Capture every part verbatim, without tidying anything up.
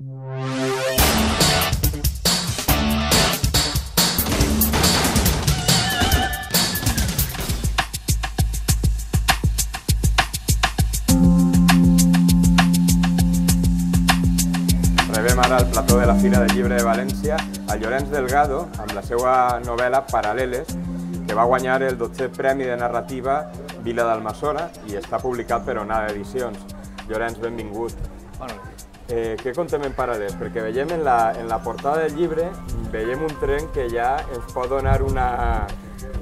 Rebem ara al plató de la Fira del Llibre de València el Llorenç Delgado amb la seva novel·la Paral·leles, que va guanyar el dotzè Premi de Narrativa Vila d'Almassona i està publicat per Onada Edicions. Llorenç, benvingut. Eh, què contem en Paral·leles? Perquè veiem en la, en la portada del llibre veiem un tren que ja ens pot donar una,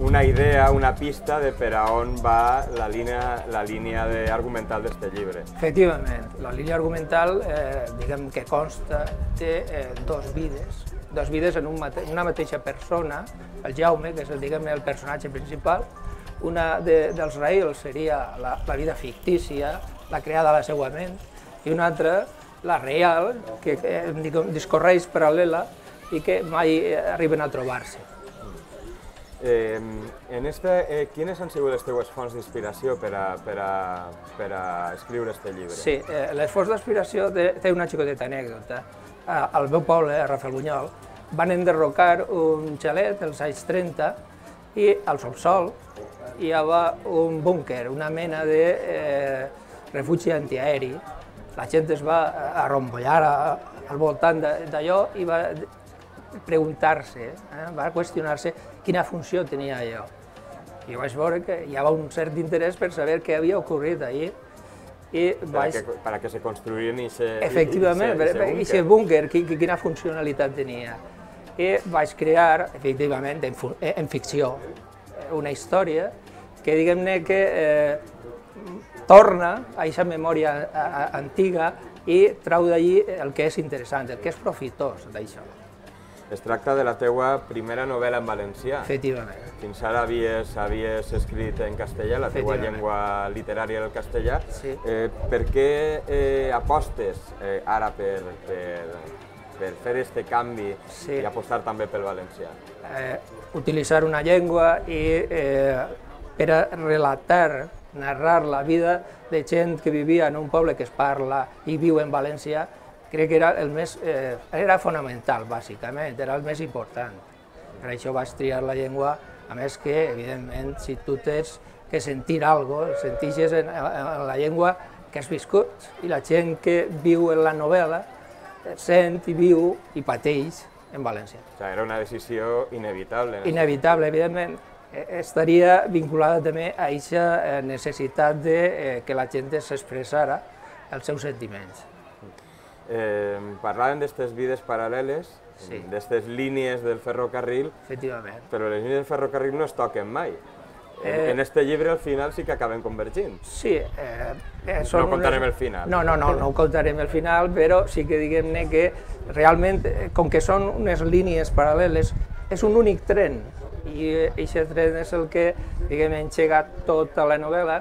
una idea, una pista de per a on va la línia, la línia de, argumental d'este llibre. Efectivament, la línia argumental eh, diguem que consta té eh, dos vides, dos vides en un mate una mateixa persona, el Jaume, que és el, diguem, el personatge principal. Una de, dels raïls seria la, la vida fictícia, la creada a la seva ment, i una altra, la real, que eh, discorreix paral·lela i que mai arriben a trobar-se. Eh, en este, eh, quines han sigut les teues fonts d'inspiració per, per, per a escriure este llibre? Sí, eh, les fonts d'inspiració té una xicoteta anècdota. Al meu poble, a Rafelbunyol, van enderrocar un xalet dels anys trenta i al subsol hi havia un búnquer, una mena de eh, refugi antiaeri. La gent es va arrombollar a, al voltant d'allò i va preguntar-se, eh, va qüestionar-se quina funció tenia allò. I vaig veure que hi havia un cert interès per saber què havia ocorrit allí. I vaig... que, para que se construïn i se... Efectivament, i se búnquer, quina funcionalitat tenia. I vaig crear, efectivament, en, en ficció, una història que, diguem-ne, que eh, torna a aquesta memòria antiga i trau d'allí el que és interessant, el que és profitós d'això. Es tracta de la teua primera novel·la en valencià. Efectivament. Fins ara havies, havies escrit en castellà, la teua llengua literària del castellà. Sí. Eh, per què eh, apostes eh, ara per, per, per fer este canvi, sí, i apostar també pel valencià? Eh, utilitzar una llengua i, eh, per a relatar, narrar la vida de gent que vivia en un poble que es parla i viu en valencià, crec que era el més, eh, era fonamental, bàsicament, era el més important. Per això vaig triar la llengua, a més que, evidentment, si tu tens que sentir alguna cosa, sentixes en, en la llengua que has viscut, i la gent que viu en la novel·la sent i viu i pateix en valencià. O sigui, era una decisió inevitable. No? Inevitable, evidentment. Estaria vinculada també a aquesta necessitat de eh, que la gent s'expressara els seus sentiments. Eh, parlaven d'aquestes vides paral·leles, sí, d'aquestes línies del ferrocarril. Efectivament. Però les línies del ferrocarril no es toquen mai. Eh, en este llibre al final sí que acaben convergint. Sí. Eh, eh, no unes... contarem el final. No, no, no, no contarem el final, però sí que diguem-ne que realment, com que són unes línies paral·leles, és un únic tren, i aquest tren és el que, diguem, engega tota la novel·la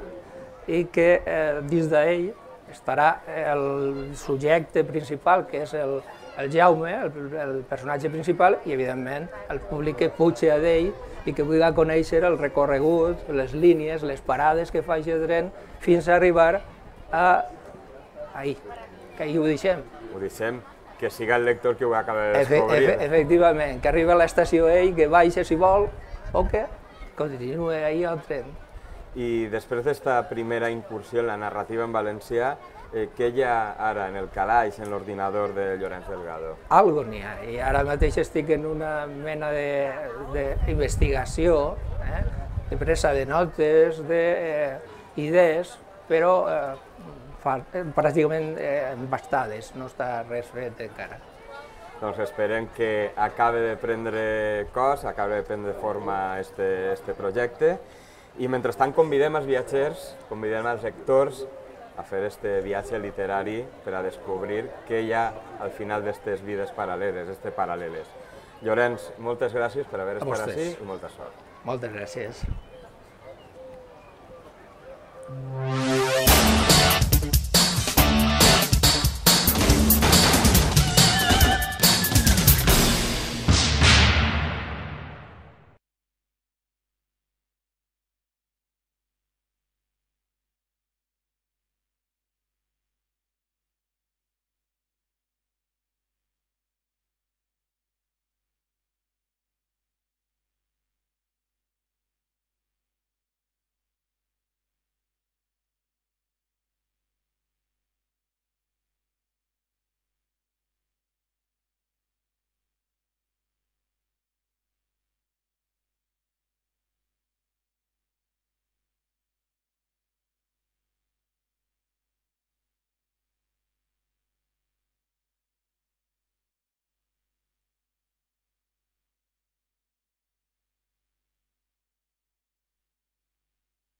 i que eh, dins d'ell estarà el subjecte principal, que és el, el Jaume, el, el personatge principal, i evidentment el públic que puja d'ell i que vulgui conèixer el recorregut, les línies, les parades que fa aquest tren fins a arribar a... ahí, que ahí ho deixem. Ho deixem, que siga el lector que ho acaba de descobrir. Efe, efe, efectivament, que arriba a l'estació ell, que baixa si vol, o que continua ahí al tren. I després d'esta primera incursió en la narrativa en valencià, eh, què hi ha ara en el calaix, en l'ordinador de Llorenç Delgado? Algo n'hi ha, i ara mateix estic en una mena d'investigació, eh, de presa de notes, d'idees, eh, però eh, fa, eh, pràcticament eh, bastades, no està res fet encara. Doncs esperem que acabi de prendre cos, acabi de prendre forma este, este projecte. I mentrestant convidem els viatgers, convidem els lectors a fer este viatge literari per a descobrir què hi ha al final d'aquestes vides paral·leles, d'aquestes paral·leles. Llorenç, moltes gràcies per haver estat ací i molta sort. Moltes gràcies.